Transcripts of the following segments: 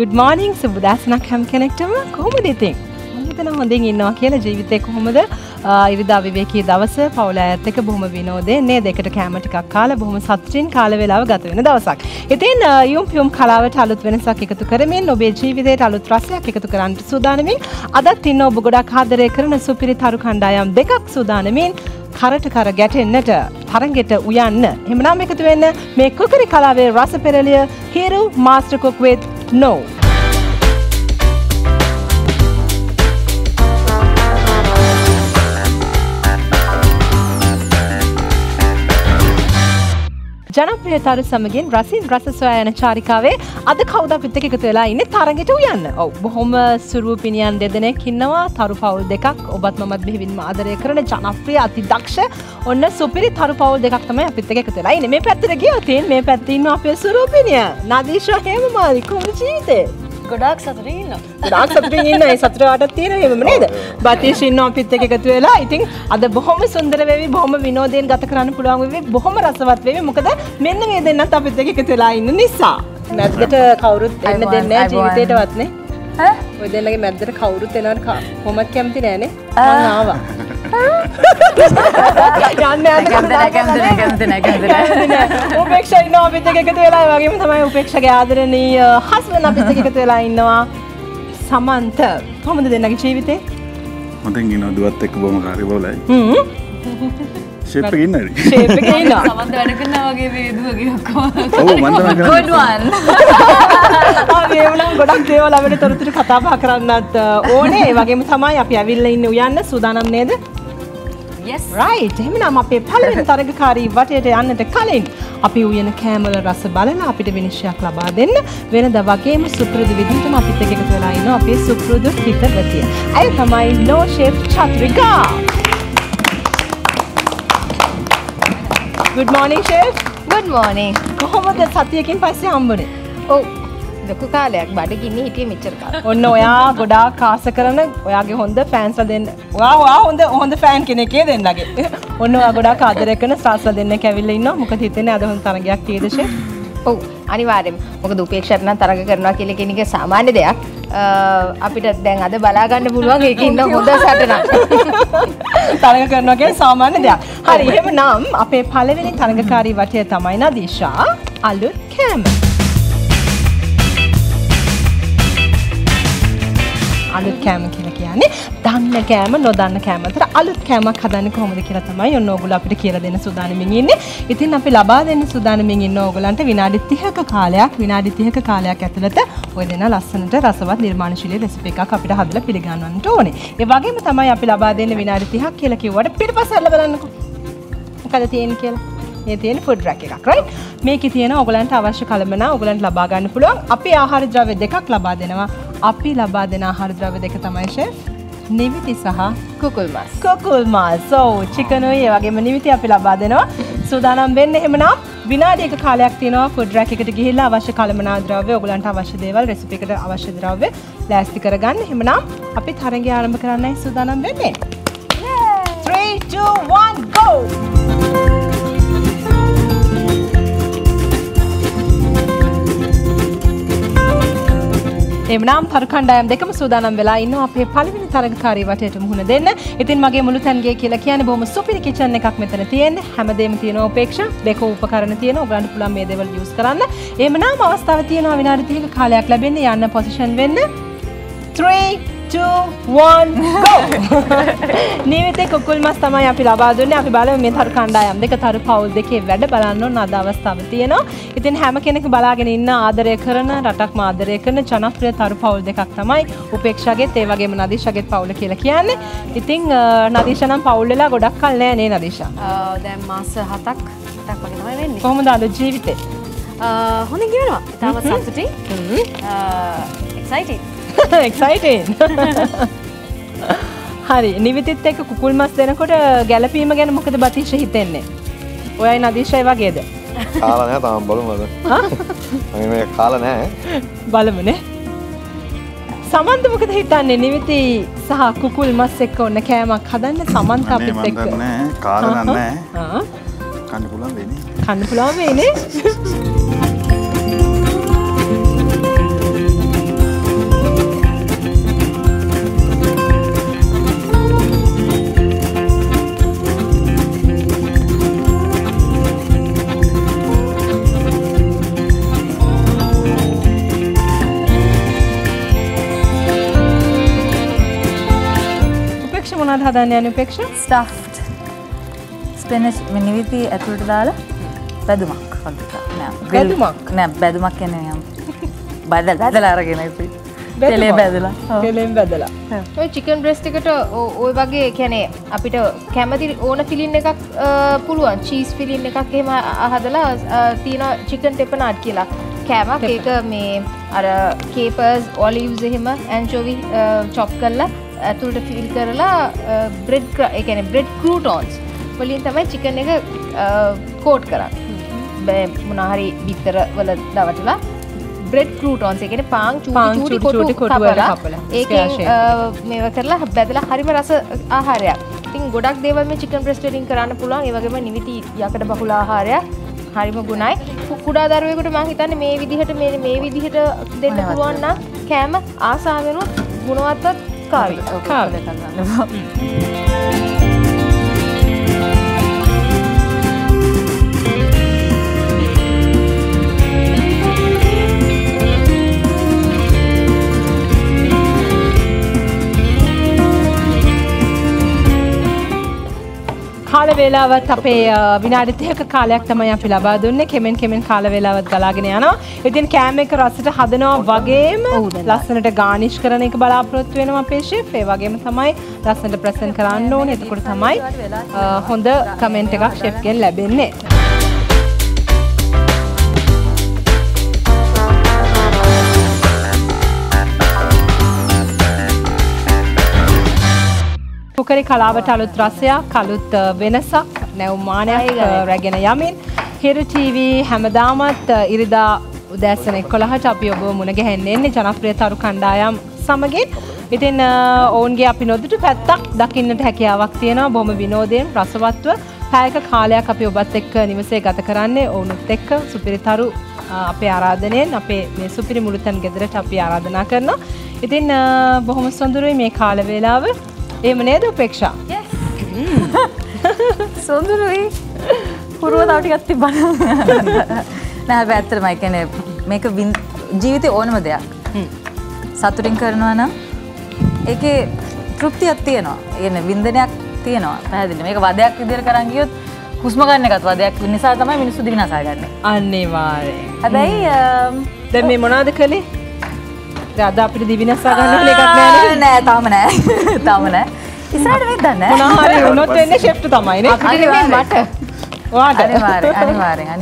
Good morning, Subudasana Kam Connectama. How are you doing? Hiru Master Cook with No. ජනප්‍රිය තරු සමගින් රසින් රස සොයා යන චාරිකාවේ අද කවුද අපිත් එක්ක එකතු වෙලා ඉන්නේ තරඟයට උයන්න. ඔව් බොහොම සුරූපිනියන් දෙදෙනෙක් ඉන්නවා. තරු පවුල් දෙකක් ඔබත් මමත් බෙහෙවින්ම ආදරය කරන ජනප්‍රිය අතිදක්ෂ ඔන්න සුපිරි තරු පවුල් දෙකක් තමයි අපිත් එක්ක එකතු වෙලා ඉන්නේ. මේ පැත්තට ගියොත් මේ පැත්තේ ඉන්නවා අපේ සුරූපිනිය නදීෂා හේමමාලි කුමරි ජීවිතේ. ගොඩාක් සතුටින් ඉන්නවා. ගොඩාක් සතුටින් ඉන්න ඒ සතුට වටක් තියෙන හැමම නේද? බතිෂ් ඉන්නවා අපිත් එක්ක එකතු වෙලා. ඉතින් අද බොහොම සුන්දර වෙවි බොහොම විනෝදයෙන් ගත කරන්න පුළුවන් වෙවි බොහොම රසවත් වෙවි. මොකද මෙන්න මේ දෙන්නත් අපිත් එක්ක එකතු වෙලා ඉන්න නිසා. මැද්දට කවුරුත් එන්න දෙන්නේ නැහැ ජීවිතේටවත් නේ. ඈ ඔය දෙන්නගේ මැද්දට කවුරුත් එනවා කොහොමද කැමති නෑනේ. මම ආවා. උපේක්ෂා ඉන්නවා අපිත් එක්ක එකතු වෙලා. ඒ වගේම තමයි උපේක්ෂාගේ ආදරණීය හස්බන්ඩ් අපිත් එක්ක එකතු වෙලා ඉන්නවා. සමන්ත කොහොමද දෙන්නගේ ජීවිතේ? මතෙන් ඉන්නවා දුවත් එක්ක බොහොම කාර්යබහුලයි. ෂේප් එකේ ඉන්නයි. ෂේප් එකේ ඉන්නවා. සමන්ත වැඩ කරනවා වගේ වේදුවගේ ඔක්කොම. ඔව් මම තමයි කරන්නේ. good one. ආවේ වුණා ගොඩක් දේවල් අපිට තොරතුරු කතා බහ කරන්නත් ඕනේ. ඒ වගේම තමයි අපි ඇවිල්ලා ඉන්නේ උයන්න සූදානම් නේද? Yes. Right. එහෙනම් අපේ පළවෙනි තරගකාරී වටේට යන්නට කලින් අපි උයන කෑමල රස බලලා අපිට විනිශ්චයක් ලබා දෙන්න වෙනදා වගේම සුපුරුදු විදිහටම අපිත් එක්ක එකතු වෙලා ඉන්න අපේ සුපුරුදු හිතවතිය. අය තමයි No Chef Chatrika. Good morning chef. Good morning. කොහොමද සතියකින් පස්සේ හම්බුනේ? ඔව්. ලොකු කාලයක් බඩගින්නේ හිටියේ මෙච්චර කාලයක්. ඔන්න ඔයා ගොඩාක් ආස කරන ඔයාගේ හොඳ ෆෑන්ස්ලා දෙන්න. ඔයා හොඳ ෆෑන් කෙනෙක් ඒ දෙන්නගේ. ඔන්න ඔයා ගොඩාක් ආදරය කරන සාස්ලා දෙන්නෙක් ඇවිල්ලා ඉන්නවා. මොකද හිතන්නේ අද හොඳ තරගයක් තියෙද ෂෙෆ්? ඔව් අනිවාර්යෙන්ම. මොකද උපේක්ෂාට නම් තරග කරනවා කියලා කියන එක සාමාන්‍ය දෙයක්. අපිට දැන් අද බලා ගන්න පුළුවන් ඒක ඉන්න හොඳ සටනක්. තරග කරනවා කියන්නේ සාමාන්‍ය දෙයක්. හරි එහෙමනම් අපේ පළවෙනි තරගකාරී වටය තමයි නදීෂා අලුත් කෑම. අලුත් කෑම කියලා කියන්නේ දන්න කෑම නොදන්න කෑම අතර අලුත් කෑමක් හදන්නේ කොහොමද කියලා තමයි ඔන්න ඕගොල්ලෝ අපිට කියලා දෙන්න සූදානමින් ඉන්නේ. ඉතින් අපි ලබා දෙන්න සූදානමින් ඉන්න ඕගොල්ලන්ට විනාඩි 30ක කාලයක් ඇතුළත ඔය දෙනා ලස්සනට රසවත් නිර්මාණශීලී රෙසිපි එකක් අපිට හදලා පිළිගන්නවන්නට ඕනේ. ඒ වගේම තමයි අපි ලබා දෙන්නේ විනාඩි 30ක් කියලා කිව්වට පිටපස්සට බලන්නකෝ. මොකද තියෙන්නේ කියලා. මේ තියෙන ෆුඩ් රැක් එකක් right. මේකේ තියෙන ඕගොල්ලන්ට අවශ්‍ය කලමනා ඕගොල්ලන්ට ලබා ගන්න පුළුවන්. අපි ආහාර ද්‍රව්‍ය දෙකක් ලබා දෙනවා. අපි ලබා දෙන ආහාර ද්‍රව්‍ය දෙක තමයි chef නිවිති සහ කුකුල් මාස්. කුකුල් මාස්. so chicken උයි වගේම නිවිති අපි ලබා දෙනවා. සූදානම් වෙන්න එහෙමනම් විනාඩි 1ක කාලයක් තියෙනවා ෆුඩ් රැක් එකට ගිහිල්ලා අවශ්‍ය කලමනා ද්‍රව්‍ය ඕගොල්ලන්ට අවශ්‍ය දේවල් රෙසිපි එකට අවශ්‍ය ද්‍රව්‍ය ලෑස්ති කරගන්න. එහෙමනම් අපි තරඟය ආරම්භ කරන්නයි සූදානම් වෙන්නේ. 3 2 1 go. එමනම් තරු කණ්ඩායම් දෙකම සූදානම් වෙලා ඉන්නවා අපේ පළවෙනි තරගකාරී වටේට මුහුණ දෙන්න. ඉතින් මගේ මුළු තන්ගේ කියලා කියන්නේ බොහොම සුපිරි කිචන් එකක් මෙතන තියෙන්නේ. හැමදේම තියෙනවා උපේක්ෂා. බෙකෝ උපකරණ තියෙනවා. ඔයගලන්ට පුළුවන් මේ දේවල් යූස් කරන්න. එමනම් අවස්ථාව තියෙනවා විනාඩි 30ක කාලයක් ලැබෙන්නේ යන්න පොසිෂන් වෙන්න. 3 2 1 go. නිවිතේ කුකුල් මාස් තමයි අපි ලබා දුන්නේ. අපි බලමු මේ තරු කණ්ඩායම් දෙක තරු පවුල් දෙකේ වැඩ බලන්න ඕන අද අවස්ථාව තියෙනවා. ඉතින් හැම කෙනෙක් බලාගෙන ඉන්න ආදරය කරන රටක් මාදරය කරන ජනප්‍රිය තරු පවුල් දෙකක් තමයි උපේක්ෂාගේත් ඒ වගේම නදීෂාගේත් පවුල කියලා කියන්නේ. ඉතින් නදීෂා නම් පවුල් වෙලා ගොඩක් කල් නෑ නේ නදීෂා. දැන් මාස 7ක් වගේ තමයි වෙන්නේ. කොහොමද අද ජීවිතේ? හොඳින් ගෙවනවා. තාමත් සතුටින්. excited. excited. හරි නිවිතිත් එක්ක කුකුල් මාස් දෙනකොට ගැළපීම ගැන මොකද බතිෂ හිතන්නේ? ඔයයි නදීෂයි වගේද? කාලා නැහැ තාම බලමු අද. මම මේ කාලා නැහැ. බලමුනේ. සමන්ත මොකද හිතන්නේ නිවිති සහ කුකුල් මාස් එක්ක ඔන්න කෑමක් හදන්න සමන්ත අපිත් එක්ක. මම නැහැ කාලා නැහැ. ආ. කන්න පුළුවන් වෙන්නේ. කන්න පුළුවන් වෙන්නේ. මොනවද හදන්නේ අනුපේක්ෂා? Stuffed spinach මිනිවිති ඇතුළට දාලා බැදුමක් හදලා. බැදුමක්. නෑ බැදුමක් කියන්නේ යම්. බදලා අරගෙන ඉතින්. තෙලේ බැදලා. තෙලෙන් බැදලා. ඔය chicken breast එකට ඔය වගේ කියන්නේ අපිට කැමති ඕන filling එකක් පුළුවන්. cheese filling එකක් එහෙම හදලා තියෙන chicken tapenade කියලා. කෑමක් ඒක මේ අර capers, olives එහෙම anchovy chop කරලා ඇතුළට fill කරලා bread ඒ කියන්නේ bread croutons වලින් තමයි chicken එක coat කරන්නේ. මොනහරි බිත්තර වල දවටලා bread croutons ඒ කියන්නේ පාන් චූටි චූටි කොටු වල කපලා ඒකෙන් මේව කරලා බෙදලා හරිම රස ආහාරයක්. ඉතින් ගොඩක් දේවල් මේ chicken breast වලින් කරන්න පුළුවන්. ඒ වගේම නිවිති යකඩ බහුල ආහාරයක්. හරිම ගුණයි. කුඩා දරුවෙකුට මම හිතන්නේ මේ විදිහට මේ විදිහට දෙන්න පුළුවන් නම් කෑම ආසාවෙනුත් ගුණවත්වත් කාවි. කාවි ගන්නවා. කාල වේලාවත් අපේ විනාඩි 30ක කාලයක් තමයි අපි ලබා දුන්නේ කෙමෙන් කාල වේලාවත් ගලාගෙන යනවා. ඉතින් කෑම එක රසට හදනවා වගේම ලස්සනට ගානිෂ් කරන එක බලාපොරොත්තු වෙනවා අපේ ෂෙෆ්. ඒ වගේම තමයි ලස්සනට ප්‍රසන්ට් කරන්න ඕනේ. එතකොට තමයි හොඳ කමෙන්ට් එකක් ෂෙෆ් ගෙන් ලැබෙන්නේ. කුකරේ කලාවට අලුත් රසයක් අලුත් වෙනසක් නැවුම් මානයක් රැගෙන යමින් හිරු TV හැමදාමත් ඉරිදා උදෑසන 11ට අපි ඔබව මුණ ගැහෙන්නේ ජනප්‍රිය තරු කණ්ඩායම් සමගින්. ඉතින් ඔවුන්ගේ අපි නොදුටු පැත්තක් දකින්නට හැකියාවක් තියෙනවා. බොහොම විනෝදයෙන් රසවත්ව පැයක කාලයක් අපි ඔබත් එක්ක නිවසේ ගත කරන්නේ. ඔවුන්ත් එක්ක සුපිරි තරු අපේ ආරාධනයෙන් අපේ මේ සුපිරි මුළුතැන් ගෙදරට අපි ආරාධනා කරනවා. ඉතින් බොහොම සොඳුරුයි මේ කාල වේලාව. එහෙම නේද උපේක්ෂා? Yes. සොඳුරුයි. පුරව තව ටිකක් තිබ්බන. නෑ හැබැයි ඇත්තටම ඒ කියන්නේ මේක ජීවිතේ ඕනම දෙයක්. සතුටින් කරනවා නම් ඒකේ තෘප්තියක් තියෙනවා. ඒ කියන්නේ වින්දනයක් තියෙනවා. පැහැදිලි. මේක වදයක් විදියට කරන් ගියොත් හුස්ම ගන්න එකත් වදයක් නිසා තමයි මිනිස්සු දිග නසාගන්නේ. අනිවාර්යෙන්. හැබැයි දැන් මේ මොනවද කළේ? අද අපිට දිවිනසා ගන්න එකක් නෑ නෑ තාම නෑ තාම නෑ ඉස්සරහට වෙද්දා නෑ මොනවා හරි වුණොත් වෙන්නේ ෂෙෆ්ට තමයි නේ අපිට මේ මට ඔයාට අනිවාර්යෙන්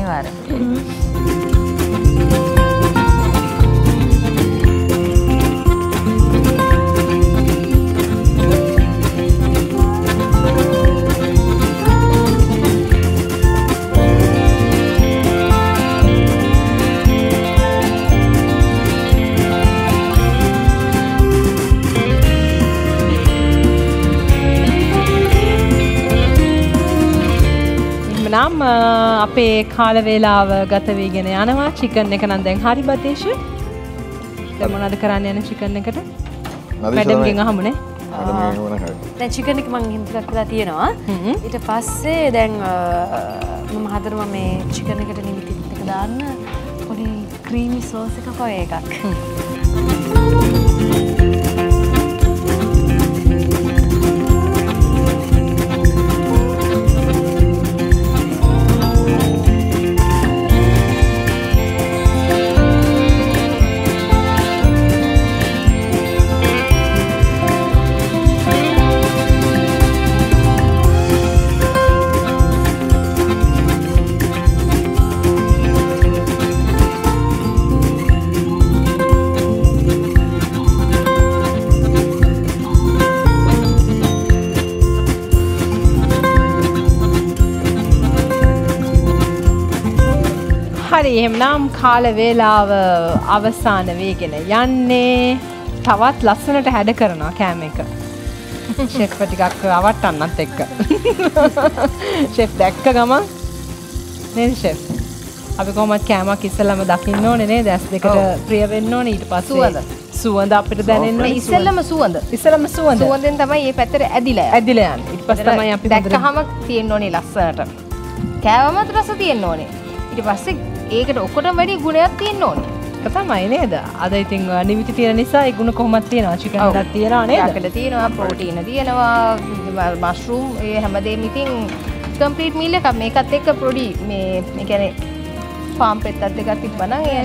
නම් අපේ කාල වේලාව ගත වෙගෙන යනවා. චිකන් එක නම් දැන් හරි බතේෂ. දැන් මොනවද කරන්න යන්නේ චිකන් එකට? මැඩම් ගෙන් අහමුනේ. දැන් චිකන් එක මම හින්දලා කරලා තියෙනවා. ඊට පස්සේ දැන් මම හදනවා මේ චිකන් එකට නිමිති ටික දාන්න පොඩි ක්‍රීමි සෝස් එකක් වගේ එකක්. එහෙමනම් කාල වේලාව අවසන් වෙගෙන යන්නේ. තවත් ලස්සනට හැඩ කරනවා කෑම එක. ෂෙෆ් ටිකක් අවට්ටන්නත් එක්ක. ෂෙෆ් දැක්ක ගමන් නේද ෂෙෆ්? අපි කොහොමද කෑමක් ඉස්සෙල්ලම දකින්න ඕනේ නේද? ඇස් දෙකට ප්‍රිය වෙන්න ඕනේ. ඊට පස්සේ සුවඳ අපිට දැනෙන්න ඕනේ. ඉස්සෙල්ලම සුවඳ. සුවඳෙන් තමයි මේ පැත්තට ඇදිලා යන්නේ. ඊට පස්සේ තමයි අපි දැක්කහම තියෙන්න ඕනේ ලස්සනට. කෑමත් රස තියෙන්න ඕනේ. ඊට පස්සේ ඒකට ඔක්කොටම වැඩි ගුණයක් තියෙන්න ඕනේ. එක තමයි නේද? අද ඉතින් නිවිති තියෙන නිසා ඒ ගුණ කොහොමද තියෙනවා? චිකන් එකක් තියෙනවා නේද? යකඩ තියෙනවා, ප්‍රෝටීන තියෙනවා, මෂරූම් ඒ හැමදේම ඉතින් කම්ප්ලීට් මීල් එකක්. මේකත් එක්ක ප්‍රොඩි මේ කියන්නේ ෆාම් පෙත්තක් දෙකක් තිබ්බනම් ඒ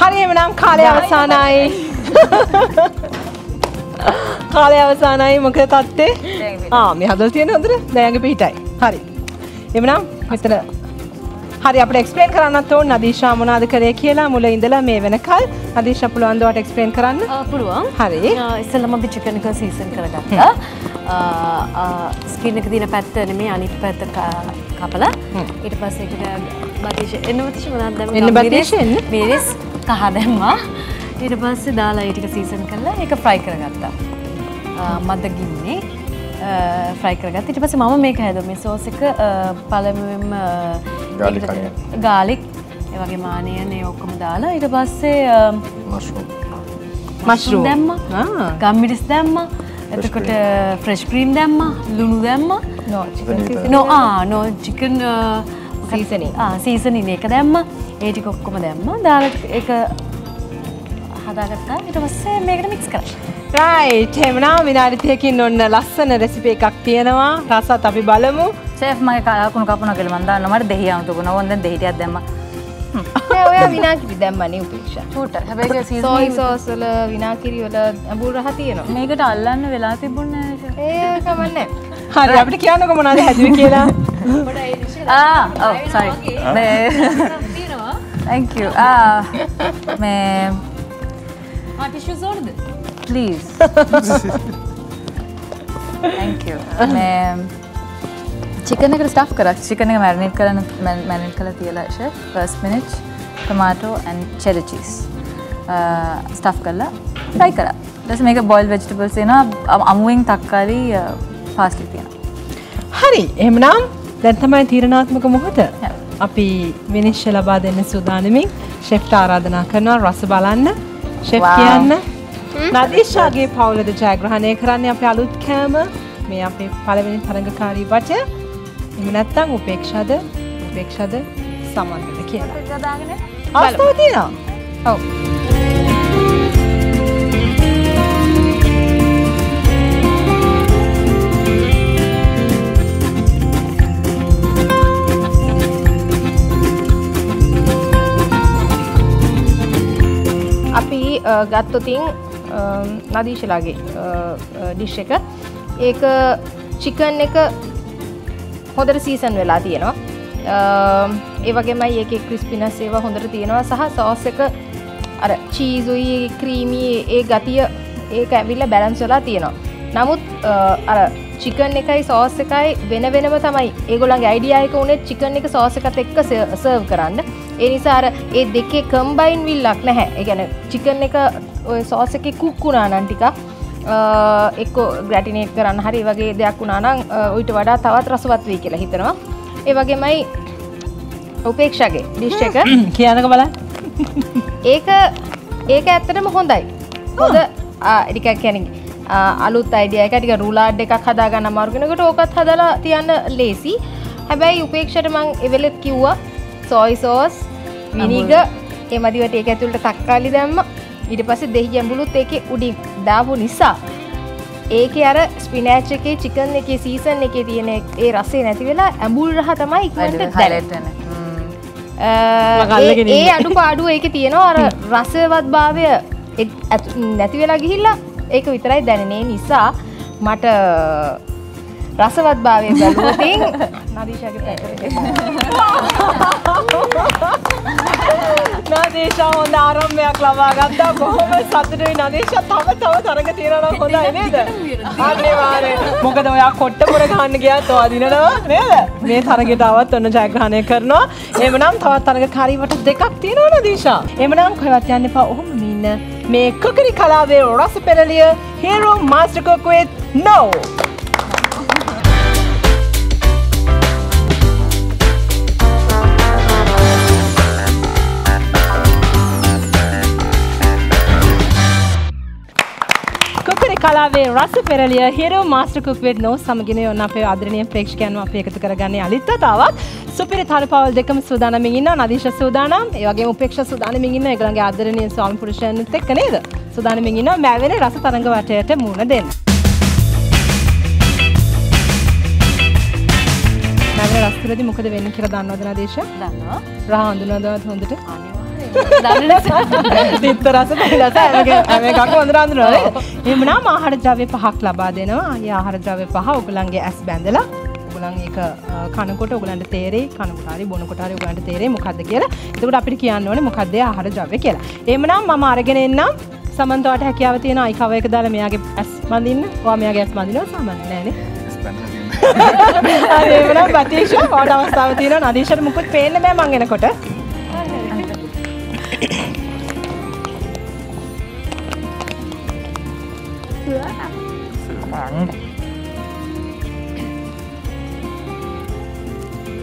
හරි එමනම් කාලය අවසానයි. කාලය අවසానයි මොකද තත්තේ මේ හදලා තියෙන හොඳට දැයන්ගේ පිටයි හරි එමනම් මෙතන හරි අපිට එක්ස්ප්ලেইন කරන්නත් ඕන නදීෂා මොනවාද කරේ කියලා මුල ඉඳලා මේ වෙනකල් නදීෂා පුළුවන් දවට එක්ස්ප්ලেইন කරන්න පුළුවන් හරි ඉස්සෙල්ලාම අපි චිකන් එක සීසන් කරගත්තා ස්කින් එක දින පැත්ත නෙමෙයි අනිත් පැත්ත කපලා ඊට පස්සේ ඒකට බදීෂා එනවතිෂ මොනවාද දැම්මා එන්න බදීෂා එන්න මේස් කහ දැම්මා ඊට පස්සේ දාලා ඒ ටික සීසන් කරලා ඒක ෆ්‍රයි කරගත්තා. මද ගින්නේ ෆ්‍රයි කරගත්තා. ඊට පස්සේ මම මේක හැදුවා. මේ සෝස් එක පළමුවෙන්ම garlic ඒ වගේම onion ඒ ඔක්කොම දාලා ඊට පස්සේ mushroom දැම්මා. ගම්මිරිස් දැම්මා. එතකොට fresh cream දැම්මා. ලුණු දැම්මා. no chicken seasoning. seasoning එක දැම්මා. ඒ ටික ඔක්කොම දැම්මා. දාලා ඒක It was a mega mix. Right, now we are taking on a lesson recipe. Kaktiana, Rasa Tapi Balamu, Chef my Kakunapuna Kilmanda, no matter the Hian to go on the date at them. Vinaki with them, money picture. Soy sauce, Vinaki, Burahatiano. Make it Alan Velati Buna. Come on, Hurry up, Kiana, come on, I had you killer. Sorry. Thank you. Tissues order. Please. Thank you. Ma'am. Chicken is stuffed. Chicken marinate marinate chef. First spinach, tomato and cheddar cheese. Stuff kala, fry kala. Just make a boiled vegetables. Na amuing takkari parsley tiena. Hari. Emnam. Then thamai thiranaathmaka mohata. Api minisha laba denne sudanemi chef ta aradhana karana rasa balanna. Chef Kiana, Nadisha gave Paula the Jagrahane Krania Palut Kama, may I pay Palavin Parangakari butter, Iminata, who bake shudder, someone with the Kiana. Oh, අපි ගත්තොතින් නදීෂලාගේ dish එක ඒක chicken එක හොඳට season වෙලා තියෙනවා ඒ වගේමයි ඒකේ ක්‍රිස්පිනස් ඒවා හොඳට තියෙනවා සහ සෝස් එක අර චීස් උයි ක්‍රීමි ඒ ගතිය ඒක ඇවිල්ලා බැලන්ස් වෙලා තියෙනවා නමුත් අර චිකන් එකයි සෝස් එකයි වෙන වෙනම තමයි ඒගොල්ලන්ගේ අයිඩියා එක උනේ චිකන් එක සෝස් එකත් එක්ක සර්ව් කරන්න එනිසා ඒ දෙකේ කම්බයින් විල්ලක් නැහැ. ඒ කියන්නේ චිකන් එක ඔය සෝස් එකේ කුක් වුණා නම් ටිකක් එක්ක ග්‍රැටිනේට් කරන්න හරි වගේ දෙයක් වුණා නම් ඊට වඩා තවත් රසවත් වෙයි කියලා හිතනවා. ඒ වගේමයි උපේක්ෂාගේ ඩිෂ් එක කියනක බලන්න. ඒක ඇත්තටම හොඳයි. හොඳ ටිකක් කියන්නේ අලුත් අයිඩියා එකක් ටික රුලාඩ් එකක් හදාගන්න අමාරු කෙනෙකුට ඕකත් හදලා තියන්න ලේසි. හැබැයි උපේක්ෂාට මම එවෙලෙත් කිව්වා soy sauce vinegar ඒ මදිවට ඒක ඇතුළට තක්කාලි දැම්ම ඊට පස්සේ දෙහි ගැඹුලුත් ඒකේ උඩින් දාපු නිසා ඒකේ අර ස්පිනච් එකේ චිකන් එකේ සීසන් එකේ තියෙන ඒ රසය නැති වෙලා ඇඹුල් රහ තමයි ඉක්මනට දැනෙන්නේ. ඒ අඩුපාඩු ඒකේ තියෙනවා අර රසවත්භාවය නැති වෙලා ගිහිල්ලා ඒක විතරයි දැනෙන්නේ නිසා මට රසවත්භාවය බලුවටින් නදීෂාගේ පැත්තට Nadisha on the arm, my clavaga. That Mohammed Saturday Nadisha, thawa taranga tira na khoda hai ne da. Agle baare. Moga to ya khotta pura khane gaya to adi na na ne da. Me taranga thawa to na jagrane karna. Emanam thawa taranga khari vata dekak tira na Nadisha. Emanam khayatya ne pa oh mina me cookery kalaave rasa pelaliya Hiru Master Cook with no. කලාවේ රස පෙරළිය හිරු master cook වෙඩ් නෝ සමගිනේ ඔන්න අපේ ආදරණීය ප්‍රේක්ෂකයන්ව අපි එකතු කරගන්නේ අලිත් තතාවක් සුපිරි තනපාවල් දෙකම සූදානම්මින් ඉන්නවා නදීෂා සූදානම් ඒ වගේම උපේක්ෂා සූදානම්මින් ඉන්න ඒගොල්ලන්ගේ ආදරණීය ස්වාමි පුරුෂයන්ත් එක්ක නේද සූදානම්මින් ඉන්නවා මෑවෙන රස තරංග වටයට මුණ දෙන්න මෑවෙන රස තුලදී මොකද වෙන්නේ කියලා දන්නවද නදීෂා දන්නවා රහ හඳුනනවද හොඳට දිත්තරස පිළිලස මේ කක වඳුර අඳුනනවා එහෙමනම් ආහාර ද්‍රව්‍ය පහක් ලබා දෙනවා. ඒ ආහාර ද්‍රව්‍ය පහ ඔයගලන්ගේ ඇස් බැඳලා ඔයගලන් ඒක කනකොට ඔයගලන්ට තේරෙයි කනකොට හරි බොනකොට හරි ඔයගලන්ට තේරෙයි මොකද්ද කියලා. එතකොට අපිට කියන්න ඕනේ මොකද්ද ඒ ආහාර ද්‍රව්‍ය කියලා. එහෙමනම් මම අරගෙන එන්නම් සමන්තවට හැකියාව තියෙන අයිකව එක දාලා මෙයාගේ ඇස් බඳින්න. ඔයා මෙයාගේ ඇස් බඳිනවා සමන් නෑනේ. ඇස් බඳින්න. අනේ එහෙමනම් ප්‍රතික්ෂේප වඩ අවස්ථාව තියෙනවා. නදීෂට මුකුත් පේන්න බෑ මං එනකොට.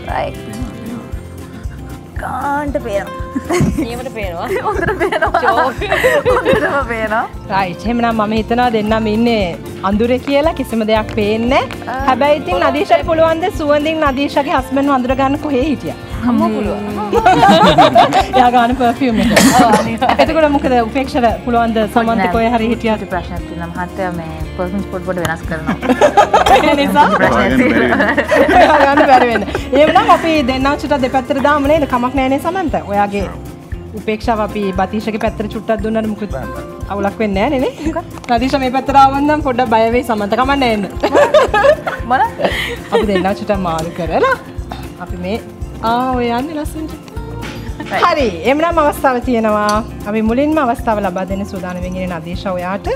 Right. Can't bear. Right. Hemna mama itana denna minne andure kiyala kisima deyak peenne. Habai ithin Nadisha puluwan de suwandin Nadisha ge husband andura ganna kohe hitiya. Amma puluwa. Ya ganna perfume එක. එතකොට මොකද උපේක්ෂා පුළුවන් ද සමන්ත කොහේ හරි හිටියාට ප්‍රශ්නයක් තියෙනවා මහත්තයා මේ පර්සන් ස්පොට් බෝඩ් වෙනස් කරනවා ඒ නිසා ගන්න බැරි වෙන. එහෙනම් අපි දෙන්නා චුට්ටක් දෙපැත්තට දාමු නේද? කමක් නැහැ නේ සමන්ත. ඔයාගේ උපේක්ෂාව අපි බතිෂාගේ පැත්තට චුට්ටක් දුන්නාට මොකද අවුලක් වෙන්නේ නැහැ නේ නේ? නදීෂා මේ පැත්තට ආවම නම් පොඩ්ඩක් බය වෙයි සමන්ත කමක් නැහැ නේද? මොන? අපි දෙන්නා චුට්ටක් මාරු කරලා අපි මේ ඔය යන්නේ ලස්සනට හරි එම්නම් අවස්ථාව තියෙනවා අපි මුලින්ම අවස්ථාව ලබා දෙන්න සූදානම් වෙන්නේ නදීෂා ඔයාට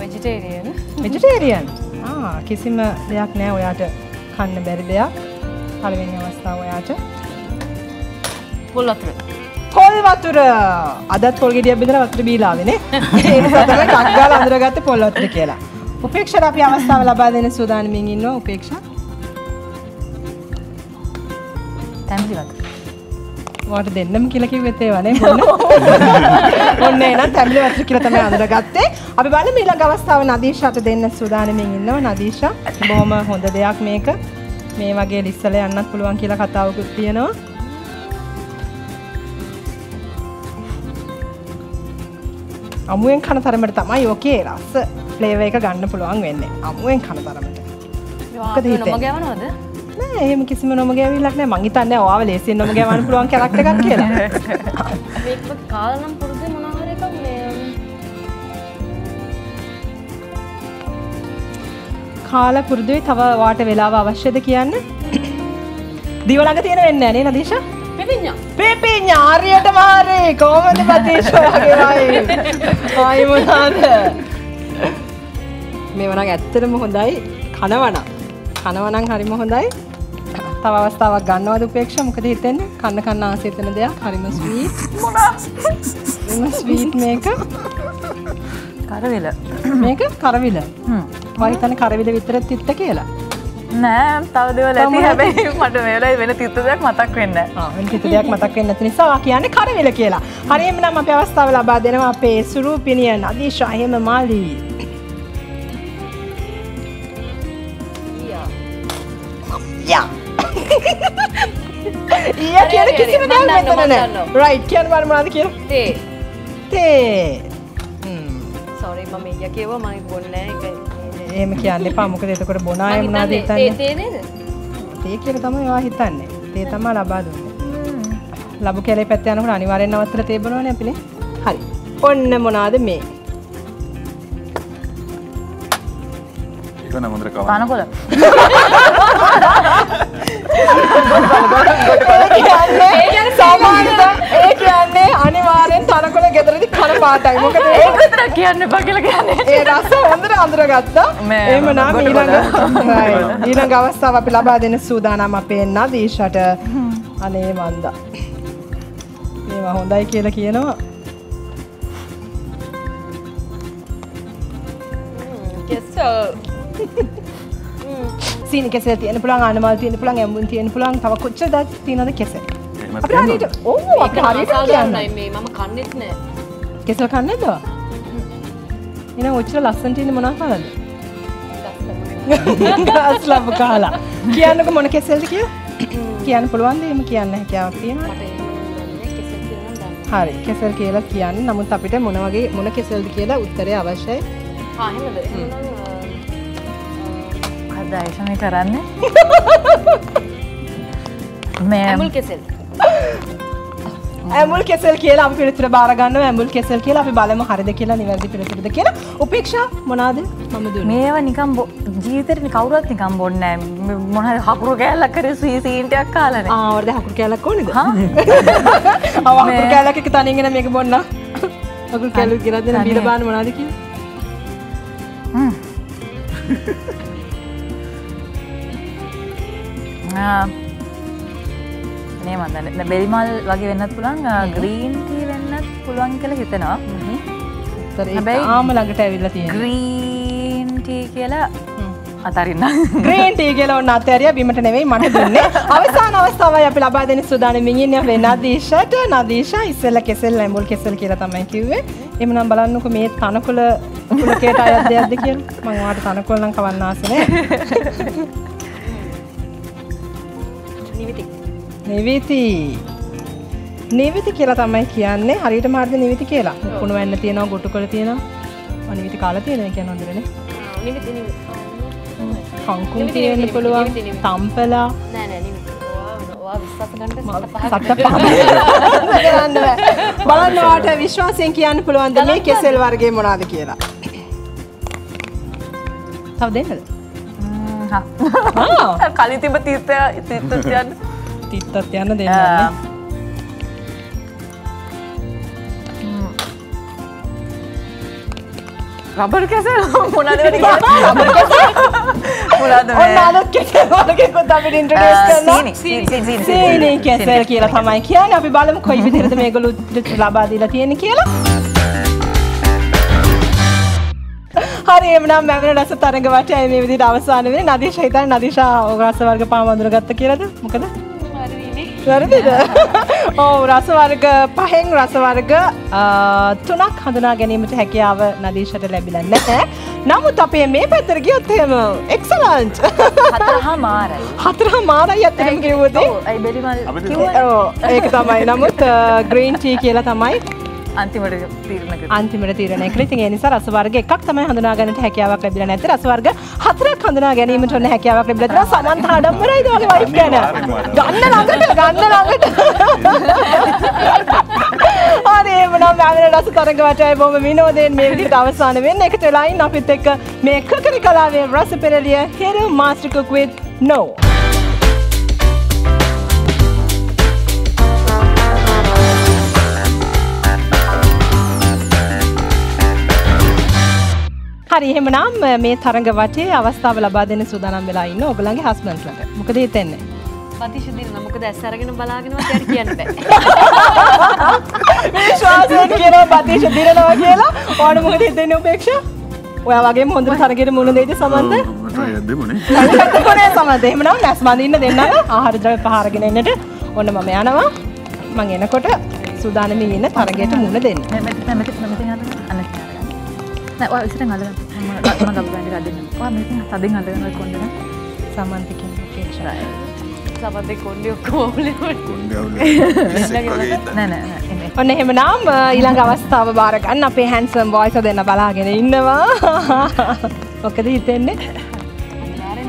වෙජිටේරියන් කිසිම දෙයක් නැහැ ඔයාට කන්න බැරි දෙයක් පළවෙනි අවස්ථාව ඔයාට පොල් වතුර අදත් පොල් ගෙඩියක් බෙදලා වතුර බීලා ආවනේ ඒ නිසා තමයි කක් ගාලා අඳුරගත්තේ පොල් වතුර කියලා උපේක්ෂා අපි අවස්ථාව ලබා දෙන්න සූදානම් ඉන්නවා උපේක්ෂා තැම්බි වතුර වාට දෙන්නම කියලා කිව්වෙත් ඒවා නේ මොන ඔන්න එහෙනම් තැඹිලි වතුර කියලා තමයි අඳුරගත්තේ අපි බලමු ඊළඟ අවස්ථාව නදීෂාට දෙන්න සූදානමින් ඉන්නවා නදීෂා බොහොම හොඳ දෙයක් මේක මේ වගේ ලිස්සල යන්නත් පුළුවන් කියලා කතාවකුත් තියෙනවා අමුයෙන් කන තරමට තමයි ඔකේ රස ෆ්ලේවර් එක ගන්න පුළුවන් වෙන්නේ අමුයෙන් කන තරමට මොකද හිතේ මොකද යවනවද නෑ එහෙම කිසිම නොම ගැවිලක් නෑ මං හිතන්නේ ඔයාව ලේසියෙන් නොම ගැවන්න පුළුවන් කැරක්ටර් එකක් කියලා මේක කාලා නම් පුරුදු මොනවා හරි එකක් මේ කාලා පුරුදුයි තව වාට වෙලාව අවශ්‍යද කියන්න දිව ළඟ තියෙන වෙන්නේ නෑ නේ නදීෂා පෙපිඤ්ඤා ආරියට මාරේ කොහොමද ප්‍රතිෂ්ඨ වගේ ආයි මොනවාද මේව නම් ඇත්තටම හොඳයි කනවනා කනවනම් හරිම හොඳයි. තව අවස්ථාවක් ගන්නවද උපේක්ෂා? මොකද හිතන්නේ? කන්න ආසෙ වෙන දෙයක්. හරිම ස්වීට්. මොන ස්වීට් මේක? කරවිල. මේක කරවිල. හ්ම්. වයිතන කරවිල විතරක් තිත්ත කියලා. නෑ තව දේවල් ඇති හැබැයි මට මේ වෙලාවේ වෙන තිත්ත දෙයක් මතක් වෙන්නේ නැහැ. ආ වෙන තිත්ත දෙයක් මතක් වෙන්නේ නැති නිසා කියන්නේ කරවිල කියලා. හරි එහෙනම් අපි අවස්ථාව ලබා දෙනවා අපේ සුරූපිනිය Nadeesha හෙමමාලි Yeah. Yeah, kya ne kisi mein naam bata na. Right, kya ne baar maad kya? Te. Sorry, mummy. Ya kya wo mani bolna hai. ये में क्या लेपा मुकद ये तो कोड बोना है मना देता है. ते ने. ते क्या लेता मैं वहाँ हिता ने. ते तमा लाबाद होने. लाबू क्या ले पैसे आने को रानी वाले नवत्र ते बोलो ने अपने. हरी. ओन्ने मना दे में. पाना कोला ඊළඟ අවස්ථාව අපි ලබා දෙන සූදානම් අපේ නදීෂාට අනේ මන්දා මේවා හොඳයි කියලා කියනවා සීනි කෙසෙල් තියෙන පුළුවන් ආනමල් තියෙන පුළුවන් ඇඹුන් තියෙන පුළුවන් තව කොච්චර දා තියෙනවද කෙසෙල් අපි හරියට ඔව් අපි හරියට කියන්නේ මේ මම කන්නේත් නැහැ කෙසෙල් කන්නේද Amul Kessel Kela, I'm going to Baragano, Amul Kessel Kela, Balama Harakela, University President Kela, Upeksha, Monade, Mamadou. May I come? Jeter Nikaura think I'm born name. Hakurkala Kerisi, India Kalan, or the Hakurkala Koni. Hakurkala Kitaning and make a bona. Hakurkala Kira than a Bidaban Monadiki. Name on the Berimal Vagivena Pulanga, green tea and Pulanka Hitana. Green tea killer Atharina. Green tea killer Nataria, Bimatanaway, Matadune. Avasana Savaya Pilaba, then Sudan, Minia, Nadisha, Nadisha, Isela Kessel, and Mulkessel Kiratamakiwe, Imnambalanuk made Tanakula, Pulaketa, the kill, Manga Tanakul and Kavanas. Niviti Niviti Kela Tamai Kiane, Harita Martha Niviti Kela, Punuanatina, go to Colatina, or Niviti Kalatina, I cannot do it. Niviti Kankuti, Nicola, Tampela, Balanota, Vishwa Sinkian Pulu, and the make a silver game on the Kela. How they help? Kaliti Batista, it's a Tatiana de Nana. Rubber castle? Monada. Oh, Rasavarga Paheng Rasavarga Tunak Hadana Ganim to Hakiava Nadisha de Labila Nete Namutape may better give him excellent Hatrahamara Hatrahamara yet thank you with you. I very well. Oh, Ekama Namut, green tea Kelatamai Antimatir and everything in Sarasavarga, Kakama Hadanagan and Hakiava Kabila Nete Rasavarga Hatra Kandana Ganim to Hakiava Kabila, someone had a very good wife dinner. Hiru Master Cook with No. Hari Himanam, me Tarangavati, Avasta Valabadin Sudanam Vilai, no Belang husband. Mukaditene. Namukada Saragan Balagan, Batisha or picture? Well, again, on the Saragan Moon, they summoned some of them now, last month in the Nana, I had a drive for Haragan in it, on a Mamayana, Mangana Kota, Sudanami in a Taragate Moon. Then, සමතේ කොණ්ඩිය ඔක්කොම level කොණ්ඩිය ඊළඟ අවස්ථාව බාර ගන්න අපේ handsome boys දෙන්න බලාගෙන ඉන්නවා. ඔකද හිතෙන්නේ? අනිවාර්යෙන්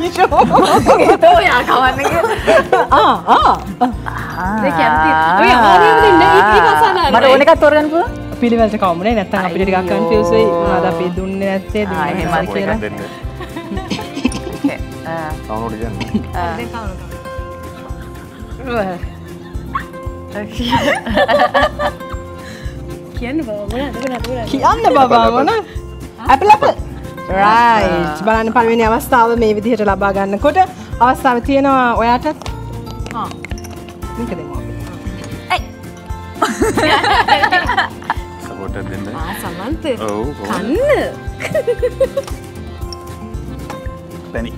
you sure? But only a torrent? Pili was a comrade at the Pili got confused. Mother Pidun said, I am again. Kian Baba, Kian Baba, Apple. Right. බලන්න පළවෙනි අවස්ථාව මේ විදිහට ලබා ගන්නකොට අවස්ථාව තියෙනවා ඔයාට. හා. මේක දෙමු. ඒ. සපෝට් එක දෙන්න. ආ සමන්තේ. ඔව්. කන්න. පැණි.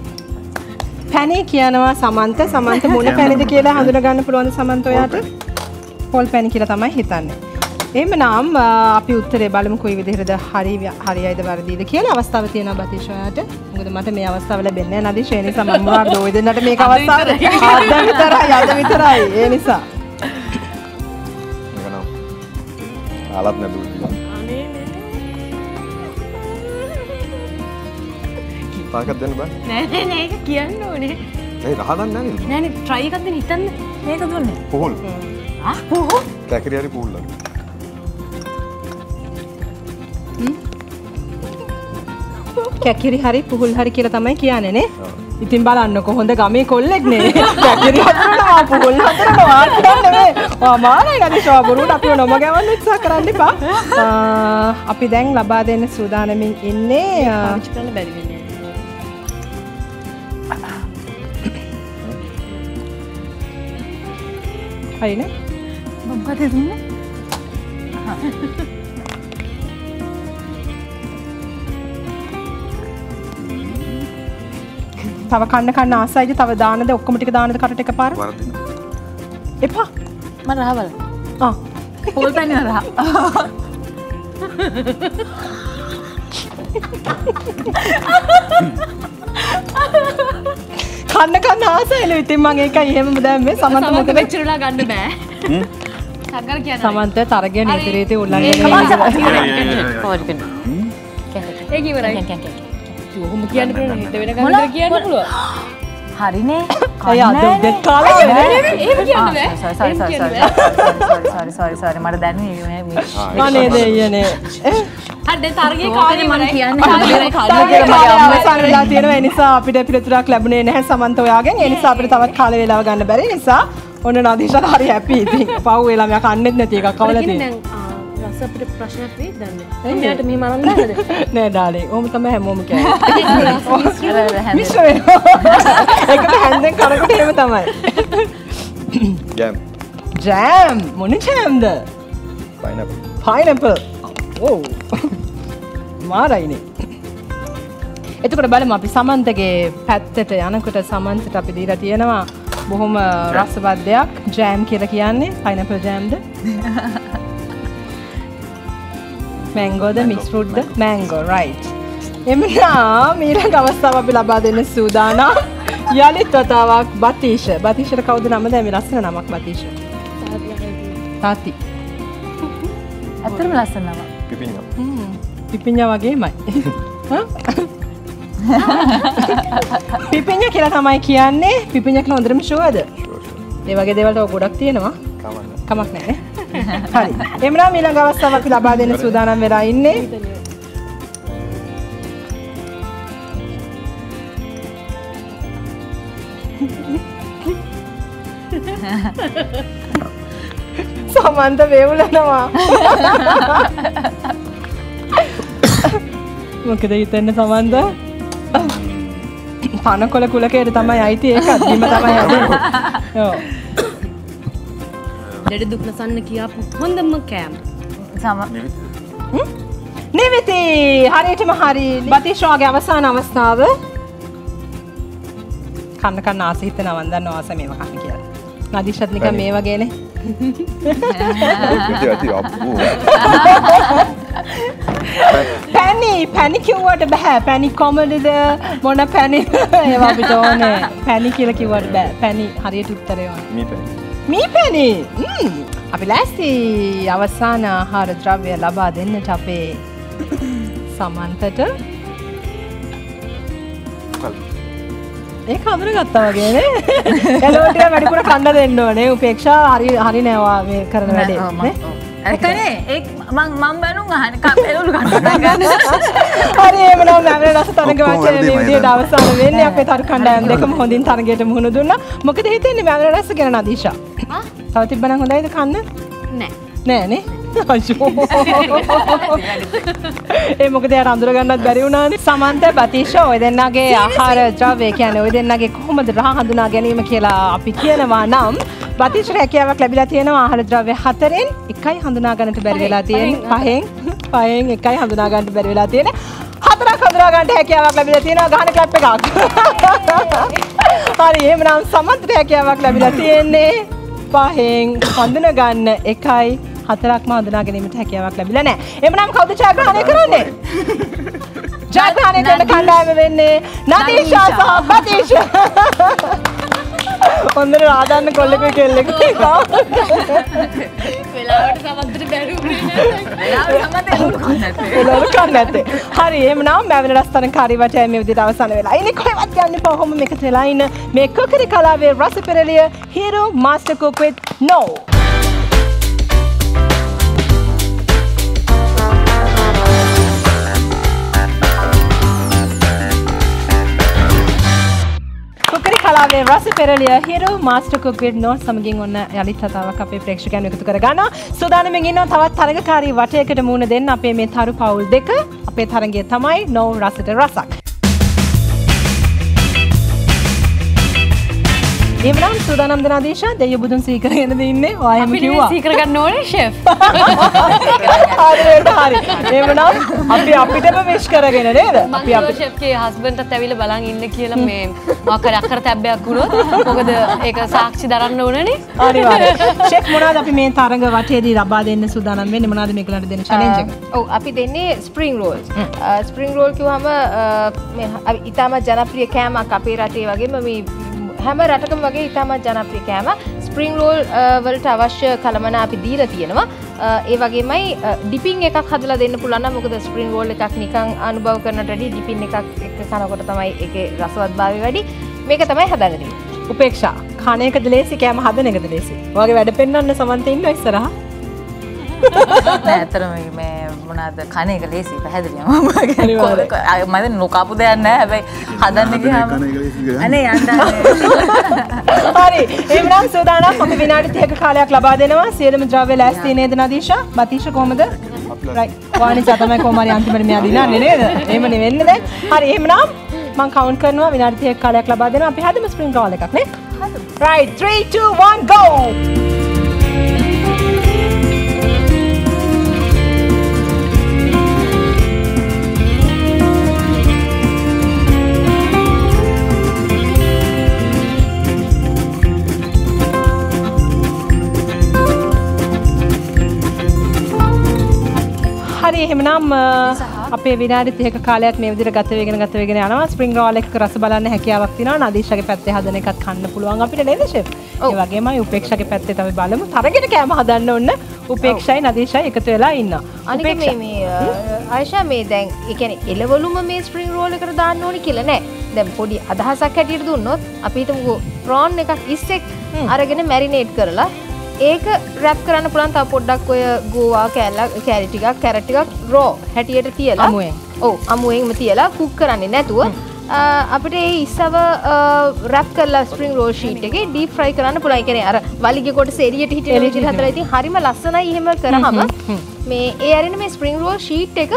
පැණි කියනවා සමන්ත සමන්ත මොන පැණිද කියලා හඳුනා ගන්න පුළුවන් සමන්ත ඔයාට. පොල් පැණි කියලා තමයි හිතන්නේ. එමනම් අපි උත්තරේ බලමු කොයි විදිහටද හරියයිද වැරදිද කියලා අවස්ථාව තියෙනවා බතිෂාට. මොකද මට මේ අවස්ථාව ලැබෙන්නේ නැහැ නදීෂේ නිසා මම මොනවද ඔය දෙන්නට මේක අවස්ථාව අද විතරයි. ඒ නිසා. මම ආලත් නැතුව ඉන්නවා. අනේ නේ. පාකක් දෙන්න බෑ. නෑ ඒක කියන්න ඕනේ. ඒ රහදන්න නෑ. නෑනේ try එකක් දෙන්න හිතන්න. මේක දුන්නේ. පොහොල්. ආ පොහොල්. කැකරි හරි පොහොල් ලගේ. කැකිරි හරි පුහුල් හරි කියලා තමයි කියන්නේ නේ. ඉතින් බලන්නකො හොඳ ගමේ කොල්ලෙක් නේ. කැකිරි හතරනවා පුහුල් හතරනවා ආන්නේ. ආමානේ නදීෂා බොරුවට අපිව නොම ගවන්න උත්සාහ කරන්න එපා. අපි දැන් ලබා දෙන්න සූදානමින් ඉන්නේ. පාවිච්චි කරන්න බැරි වෙන්නේ. හයිනේ. මොකද දුන්නේ? තව කන්න ආසයිද තව දානද ඔක්කොම ටික දානද කටට එකපාර එපා මම රහවල ආ පොල් පැණි රහ කන්න ආසයිලු ඉතින් මම ඒකයි එහෙමම දැම්මේ සමන්ත මොකද මෙච්චරලා ගන්න බෑ සග්ගල් කියනවා සමන්ත තරගය නීතිරීති උල්ලංඝනය ඔහොම කියන්න පුළුවන් හිත වෙන ගමන කියන්න පුළුවන්. හරිනේ. අය අද කාලේ එහෙම කියන්න බෑ. සෝරි මට දැනුනේ මේ. අනේ දෙයනේ. අර දැන් තරගයේ කාලේ මම කියන්නේ තරගයේ කාලේ මගේ අම්මා සංගලා තියෙනවා ඒ නිසා අපිට පිළිතුරක් ලැබුණේ නැහැ සමන්ත ඔයාගෙන්. ඒ නිසා අපිට තවත් කාල වේලාව ගන්න බැරි නිසා ඔන්න නදීෂා හරි හැපි. ඉතින් පව් වේලා මම කන්නේත් නැති එකක් කවලා තියෙනවා. අපිට ප්‍රශ්නක් වෙයි දන්නේ. මෙයාට මෙහෙම අරන් දාන්නද? නෑ ඩාලින්. ඕම තමයි හැමෝම කියන්නේ. මිශ්‍ර වෙනවා. ඒකට හැන්දෙන් කරකට එහෙම තමයි. ජෑම්. ජෑම්. මොන ජෑම්ද? පයිනැපල්. පයිනැපල්. ඕ. මාරයිනේ. එතකොට බලමු අපි සමන්තගේ පැත්තට යනකොට සමන්තට අපි දීලා තියෙනවා බොහොම රසවත් දෙයක්. ජෑම් කියලා කියන්නේ පයිනැපල් ජෑම්ද? Mango, the mixed fruit, the mango, right. Emna, Mira Gavasava Bilabad in Sudana, Yalitotavak, Batisha, Batisha Kaudanama, the Milasanamak Batisha. Tati Atamasanama, Pipina, Pipina game. Pipina Kiratama Kiane, Pipina Clondrum Shuad. They were able to go to Tinama. Come on, eh? හරි. එම්රා ඊළඟ අවස්ථාවක් ලබා දෙන්න සූදානම් වෙලා ඉන්නේ. සමන්ත වේවුලනවා. මොකද හිතන්නේ සමන්ත? පනකොළ කුලකයට තමයි අයිති ඒකත්. බිම තමයි හදන්නේ. ඔව්. Did you plan something? Kia, when did you come? Sama. Neviti. Hari to Mahari. Batisha, Gavasa, Navasna. Khana ka naasi hita navanda no asa meva khani kiya. Nadisha Chatrika meva gane. Penny keyword beh. Penny comedy the mona penny. Eva bitone. Penny kila keyword beh. Penny hari to uttare on. Me penny. මේ පැණි අපි ලෑස්ති අවසාන ආහාර ද්‍රව්‍ය ලබා දෙන්නට අපේ සමන්තට ඒක හඳුනගත්තා වගේ නේ එළවට වැඩිපුර කන්න දෙන්න ඕනේ උපේක්ෂා හරි නෑවා මේ කරන වැඩේ නේ ඒකනේ ඒක මම බැලුම් අහන්නේ කපේලු ගන්න හරි එමනම් නෑ රස තරඟ වාචයේ මේ විදියට අවසාන වෙන්නේ අපේ තරු කණ්ඩායම් දෙකම හොඳින් තරඟයට මුහුණ දුන්නා මොකද හිතන්නේ මම රස ගැන නදීෂා තව තිබ්බනම් හොඳයිද කන්න? නෑ. නෑනේ. ඒ මොකද යාර අඳුර ගන්නත් බැරි වුණානේ සමන්ත බතිෂා ඔය දෙන්නගේ ආහාර ද්‍රව්‍ය කියන්නේ ඔය දෙන්නගේ කොහොමද රහ හඳුනා ගැනීම කියලා අපි කියනවා නම් බතිෂා රැකියාවක් ලැබිලා තියෙනවා ආහාර ද්‍රව්‍ය හතරෙන් එකයි හඳුනා ගන්නට බැරි වෙලා තියෙන්නේ පහෙන් එකයි හඳුනා ගන්නට බැරි වෙලා තියෙන්නේ හතරක් හඳුනා ගන්නට හැකියාවක් ලැබිලා තියෙනවා ගහන ක්ලැප් එකක් හරි එහෙනම් සමන්ත රැකියාවක් ලැබිලා තියෙන්නේ පහෙන් හඳුනා ගන්න එකයි හතරක්ම හඳුනා ගැනීමට හැකියාවක් ලැබිලා නැහැ. එමනම් කවුද ජයග්‍රහණය කරන්නේ? ජයග්‍රහණය කරන කණ්ඩායම වෙන්නේ නදීෂා සහ බතිෂා. ඔන්නර ආදන්න කොල්ලෙකු කෙල්ලෙකු තියෙනවා. වෙලාවට සමන්තට බැරිුනේ නැහැ. වෙලාවට කන්නත්තේ. හරි එමනම් මෑවෙන රස්තන කාර්ය වටේ මේ විදිහට අවසන් වෙලා. ඉන්නේ කොහෙවත් යන්න එපා. කොහොම මේක තෙලා ඉන්න මේ කුකරි කලාවේ රස පෙරළිය Hiru Master Cook with No. Kalave rasa peraliya Hiru Master Cook with No samagin onna yalit hatawak ape prekshakayan ekathu karagana sudanamen innawa tawat taragakari watayakata moona den ape me taru paul deka ape tarangiya thamai No rasata rasak එමනම් සූදානම් දෙන ආදේශය දෙය බුදුන් සිහි කරගෙන ඉන්නේ ඔයම කිව්වා අපි සිහි කරගන්න ඕනේ ෂෙෆ් හරි එමනම් අපි අපිටම විශ් කරගෙන නේද අපි අපේ ෂෙෆ් කේ හස්බන්ඩ්ටත් ඇවිල්ලා බලන් ඉන්න කියලා මේ මොකක් අකර තැබ්බයක් වුණොත් මොකද ඒක සාක්ෂි දරන්න ඕනනේ අනිවාර්යයෙන් ෂෙෆ් මොනවාද අපි මේ තරඟ වටේදී ලබා දෙන්න සූදානම් වෙන්නේ මොනවාද මේකලට දෙන චැලෙන්ජ් එක ඔව් අපි දෙන්නේ ස්ප්‍රින්ග් රෝල් කිව්වම මේ ඉතාමත් ජනප්‍රිය කෑමක් අපේ රටේ වගේම මේ හැම රටකම වගේ ඉතාමත් ජනප්‍රිය කෑම ස්ප්‍රින්ග් රෝල් වලට අවශ්‍ය කලමනා අපි දීලා තියෙනවා. ඒ වගේමයි ඩිපින් එකක් හදලා දෙන්න පුළුවන් නම් මොකද ස්ප්‍රින්ග් රෝල් එකක් නිකන් අනුභව කරනට වැඩිය ඩිපින් එකක් එක්ක කනකොට තමයි ඒකේ රසවත්භාවය වැඩි. මේක තමයි හදාගෙන තියෙන්නේ. උපේක්ෂා කන එකද ලේසි කෑම හදන එකද ලේසි. ඔයගේ වැඩ පෙන්වන්න සමන්ත ඉන්නවා ඉස්සරහා. ඇත්තටම මේ මොනවාද කන එක ලේසි පැහැදිලිවම මම මම නොකපු දෙයක් නැහැ හැබැයි හදන්න ගියාම අනේ යන්න හරි එම්නම් සූදානම් අපි විනාඩි 30ක කාලයක් ලබා දෙනවා සියලුම ද්‍රව්‍ය ලෑස්ති නේද නදීෂා බතිෂා කොහමද රයිට් වානිෂා තමයි කොහමරි අන්තිමට මෙයා දිනන්නේ නේද එහෙම නෙවෙන්නේ දැන් හරි එම්නම් මම කවුන්ට් කරනවා විනාඩි 30ක කාලයක් ලබා දෙනවා අපි හදමු ස්ප්‍රින්ග් රෝල් එකක් නේ හදමු රයිට් 3 2 1 go එහෙමනම් අපේ විනාඩි 30ක කාලයක් මේ විදිහට ගත වෙගෙන යනවා ස්ප්‍රින්ග් රෝල් එකක රස බලන්න හැකියාවක් තියෙනවා නදීෂාගේ පැත්තේ හදන එකත් කන්න පුළුවන් අපිට නේද ෂෙෆ් ඒ වගේමයි උපේක්ෂාගේ පැත්තේ තමයි බලමු තරගෙට කෑම හදන්න ඕන උපේක්ෂායි නදීෂායි එකතු වෙලා ඉන්නවා අනික මේ ආයිෂා මේ දැන් ඒ කියන්නේ එළවලුම මේ ස්ප්‍රින්ග් රෝල් එකට දාන්න ඕනේ කියලා නෑ දැන් පොඩි අදහසක් හැටියට දුන්නොත් අපි හිතමු ප්‍රෝන් එකක් ඉස්සෙක් අරගෙන මැරිනේට් කරලා ඒක රැප් කරන්න පුළුවන් තව පොඩ්ඩක් ඔය ගෝවා කැරට් ටිකක් රෝ හැටියට තියලා අමුයෙන්ම තියලා කුක් කරන්නේ නැතුව අපිට ඒ ඉස්සව රැප් කරලා ස්ප්‍රින්ග් රෝල් ෂීට් එකේ ඩීප් ෆ්‍රයි කරන්න පුළුවන්. ඒ කියන්නේ අර වලිගේ කොටස එළියට හිටින විදිහට හදලා ඉතින් හරිම ලස්සනයි එහෙම කරාම මේ ඒ ඇරෙන මේ ස්ප්‍රින්ග් රෝල් ෂීට් එක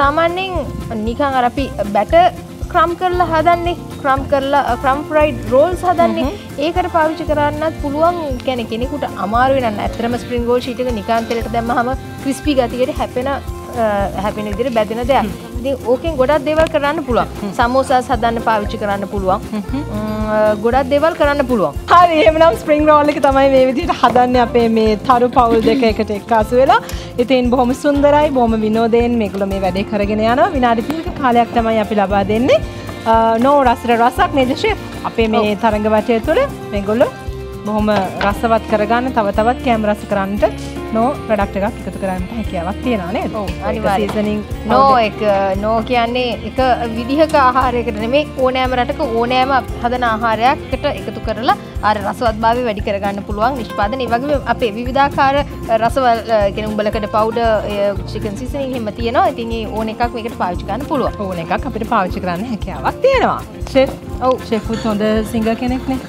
සාමාන්‍යයෙන් නිකන් අර අපි බැටර් ක්‍රම් කරලා හදන්නේ ක්‍රම් ෆ්‍රයිඩ් රෝල්ස් හදන්නේ ඒකට පාවිච්චි කරන්නත් පුළුවන් يعني කෙනෙකුට අමාරු වෙන නැහැ. ඇත්තටම ස්ප්‍රින්ග් රෝල් ෂීට් එක නිකන් තෙලට දැම්මම ක්‍රිස්පි ගතියට හැපෙන විදිහට බැදෙන දෙයක්. ඉතින් ඕකෙන් ගොඩක් දේවල් කරන්න පුළුවන්. සමෝසාස් හදන්න පාවිච්චි කරන්න පුළුවන්. ගොඩක් දේවල් කරන්න පුළුවන්. හරි එහෙනම් ස්ප්‍රින්ග් රෝල් එක තමයි මේ විදිහට හදන්නේ අපේ මේ තරු පවුල් දෙක එකට එක්කාසු වෙලා. ඉතින් බොහොම සුන්දරයි බොහොම විනෝදයෙන් මේගොල්ලෝ මේ වැඩේ කරගෙන යනවා විනාඩි 30ක කාලයක් තමයි අපි ලබා දෙන්නේ නෝ රසට රසක් නේද ෂෙෆ් අපේ මේ තරඟ වටය තුළ මේගොල්ලෝ බොහොම රසවත් කරගන්න තව තවත් කැම රස කරන්නට නෝ ප්‍රොඩක්ට් එකක් එකතු කරන්න හැකියාවක් තියෙනවා නේද ඔව් අනිවාර්යයෙන් සීසනින් නෝ එක නෝ කියන්නේ එක විදිහක ආහාරයකට නෙමෙයි ඕනෑම රටක ඕනෑම හදන ආහාරයකට එකතු කරලා අර රසවත්භාවය වැඩි කරගන්න පුළුවන් නිෂ්පාදන. ඒ වගේම අපේ විවිධාකාර රසවල කියන උඹලකඩ පවුඩර් චිකන් සීසනින් එහෙම තියෙනවා. ඉතින් ඒ ඕන එකක් මේකට පාවිච්චි කරන්න පුළුවන්. ඕන එකක් අපිට පාවිච්චි කරන්න හැකියාවක් තියෙනවා. ෂෙෆ් ඔව් ෂෙෆ් උත් හොඳ සිංගර් කෙනෙක් නේ.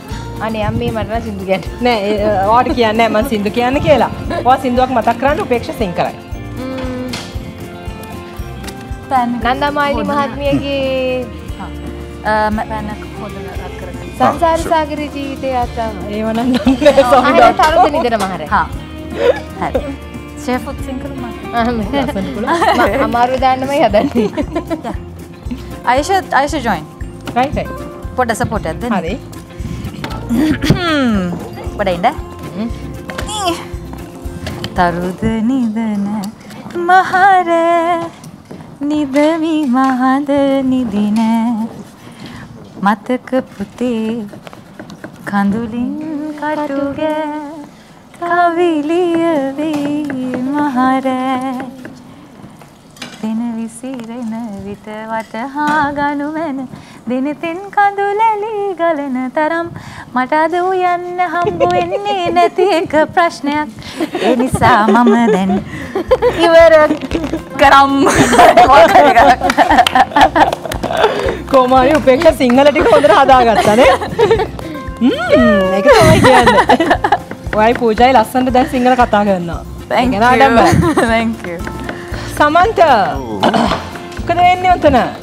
අනේ අම්මේ මට නම් සින්දු ගැට නෑ ඔයාට කියන්නේ නෑ මම සින්දු කියන්නේ කියලා. ඔයා සින්දුවක් මතක් කරන්න උපේක්ෂා සින් කරයි. නන්දමාලිනී මහත්මියගේ පැනක් හොදලා රත් කරගන්න. සංසාර සාගරේ ජීවිතය අතම ඒව නම් නෑ සමහරවිට තරුද නිදන මහරය. හා. හරි. ෂෙෆ් උත් සින් කරමු. මම අමාරු දාන්නමයි හදන්නේ. I should join. Right, right. Put a support at then. Hurry. What I did? Tarud nidana mahare nidami mahad nidine matak puti kandulin katuge kaviliya vi mahare. Kumari Upeksha singalati හොඳට හදාගත්තා නේ. ඒක තමයි කියන්නේ. ඔයයි පූජායි ලස්සනට දැන් සිංහල කතා කරනවා. Thank you. Samantha, what do you think?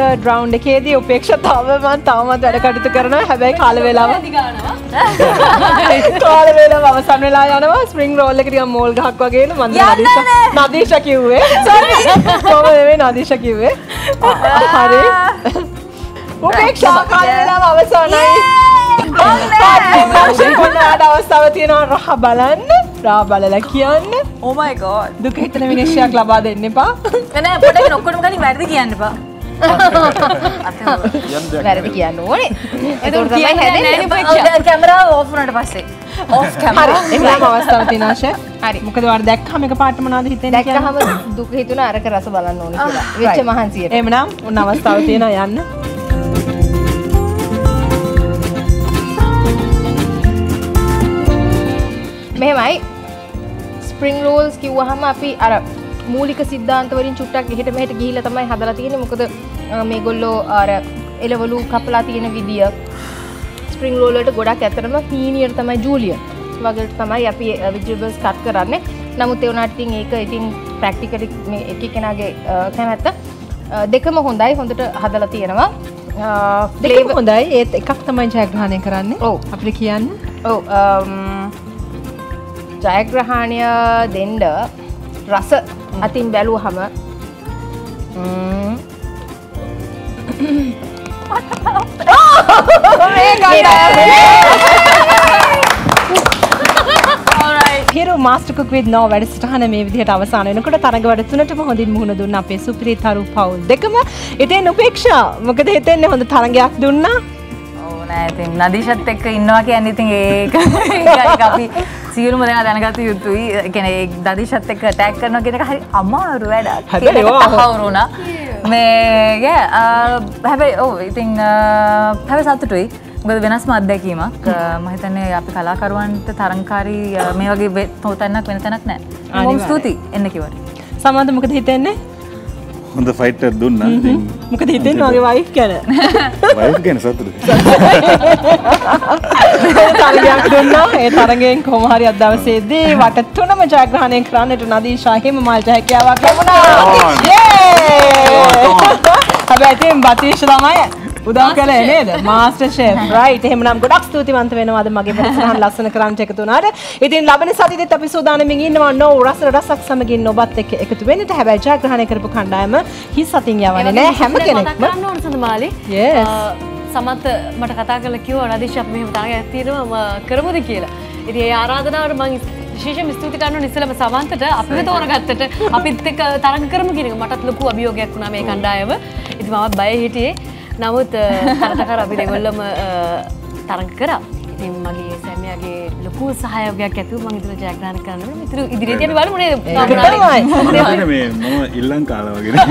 Third round එකේදී උපේක්ෂා තව මම තවමත් වැඩ කටයුතු කරනවා. හැබැයි කාල වේලාව කාල වේලාව අවසන් වෙලා යනවා. ස්ප්‍රින්ග් රෝල් එක ටිකක් මෝල් ගහක් වගේ නේද මන්ද නදීෂා කිව්වේ. සෝරි කොහොමද මේ නදීෂා කිව්වේ? හරි. උපේක්ෂා කාල වේලාව අවසන්යි. ඔන්න oh my god. Do you think I'm going to camera. Mehmai, spring rolls ki waham api ara moolika siddhanta warin chuttak geheta meheta gihilla thamai hadala tiyenne mokada me gollo ara elewalu kapala tiyena vidiya spring roll walata godak atharama senior thamai Julia wageta thamai api vegetables cut karanne namuth e unath thin eka ithin practically me ekkenage kanatta dekama hondai hondata hadala tiyenawa flavor hondai eth ekak thamai jayagrahaney karanne oh apita kiyanne oh Jayagrahaniya denda rasa atin balu hama. Alright. Hiru Master Cook with no වැඩ සටහන මේ විදිහට අවසන් වෙනකොට තරඟ වැඩ තුනටම හොඳින් මුහුණ දුන්න අපේ සුපිරිත් හරු පවුල් දෙකම. ඉතින් උපේක්ෂා මොකද හිතන්නේ හොඳ තරඟයක් දුන්නා? Nadisha take innoa ke anything ek kafi serial mein na dana gati yutu hi ke Nadisha take attack karna ke na hari amaru weda ke hauru na me yeah have oh I think have sattu toy මොකද වෙනස්ම අත්දැකීමක් මම හිතන්නේ අපි කලාකරුවන්ට තරංකාරී මේ වගේ තෝතන්නක් වෙන තැනක් නැහැ. මම ස්තුතියි එන්න කිව්වට. සමන්ත මොකද හිතන්නේ? on the fighter dunna. Mukha didn't know your wife can. Wife can satru. Tarangyak dunna. Tarangyak Kumari adavase de. Vaka thuna majagrahane krane to Nadisha Hemamali jahe kya vaka muna. Yeah. Ab aithe mbati shlamaya. Udam kala ned master chef right එහෙම නම් ගොඩක් ස්තුතිවන්ත වෙනවා අද මගේ ප්‍රසන්න ලස්සන current එක තුනට. ඉතින් ලබන සතියේත් අපි සෝදානමින් ඉන්නවා නෝ රස රසක් සමගින් ඔබත් එක්ක එකතු වෙන්නට. හැබැයි ජයග්‍රහණය කරපු කණ්ඩායම හිස් අතින් යවන්නේ නැහැ හැම කෙනෙක්ම. සමත් මට කතා කරලා කිව්වා නදීෂා මෙහෙම තරගයක් තියෙනවා මම කරමුද කියලා. ඉතින් ඒ ආරාධනාවට මම විශේෂයෙන්ම ස්තුති කරනවා ඉස්සෙල්ලම සමන්තට අපිව තෝරගත්තට අපිත් එක්ක තරඟ කරමු කියන එක මටත් ලොකු අභියෝගයක් වුණා මේ කණ්ඩායම. ඉතින් මමත් බය හිටියේ. නමුත් තරතකර අපි දෙගොල්ලම තරඟ කරා. ඉතින් මගේ සැමියාගේ ලොකු සහයෝගයක් ඇතුව මම ඉදිරියට ජයග්‍රහණ කරනවා. මිතුරු ඉදිරියට යන්න බලමු නේද? මේ මම ඉල්ලන් කාලා වගේ.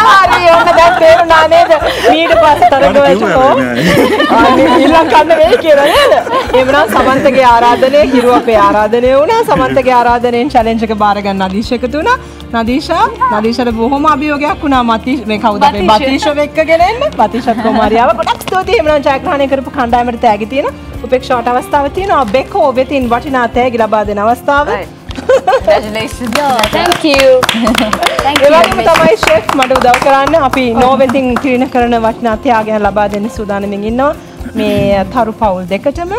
ආන්න හරි ඕන දැන් තේරුණා නේද? මීට පස්සේ තරඟ වලට ආන්නේ ඉල්ලන් කන්න වෙයි කියලා නේද? එමනම් සමන්තගේ ආරාධනය හිරු අපේ ආරාධනය වුණා. සමන්තගේ ආරාධනයෙන් challenge එක බාර ගන්න අධීශක තුනා. නදීෂාට බොහොම අභියෝගයක් වුණා මති මේ කවුද මේ බතිෂව එක්කගෙන එන්න බතිෂත් කුමාරියාව ගොඩක් ස්තුතියි එහෙමනම් ජයග්‍රහණය කරපු කණ්ඩායමට තෑගි තියෙන උපේක්ෂාට අවස්ථාවක් තියෙනවා බෙකෝ වෙතින් වටිනා තෑගි ලබා දෙන අවස්ථාව congratulations thank you thank you වගේම තමයි chef මට උදව් කරන්න අපි නොවෙතින් ක්‍රීන කරන වටිනා තෑගි ලබා දෙන්න සූදානම්මින් ඉන්නවා මේ තරු පවුල් දෙකටම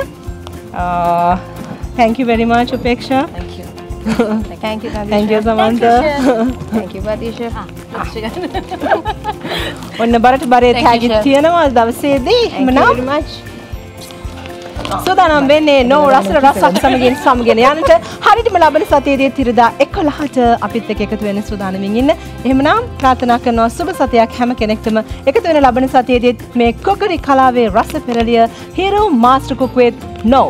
thank you very much උපේක්ෂා thank you thank you, Nadisha. Thank you, Samantha. Thank you, Badisha. On the barat barat hagitiana was Davase. Thank you very much. So that I'm bene no Russell Rassak Samagin Samganianata. Harit Malaban Sati de Tirida, Ecolata, Apitaka to any Sudan in Himna, Pratanaka no Subasatia, Hamakanectum, Ekatuna Laban Sati, make cookery Kalave, Russell Perelia, Hiru Master Cook with no.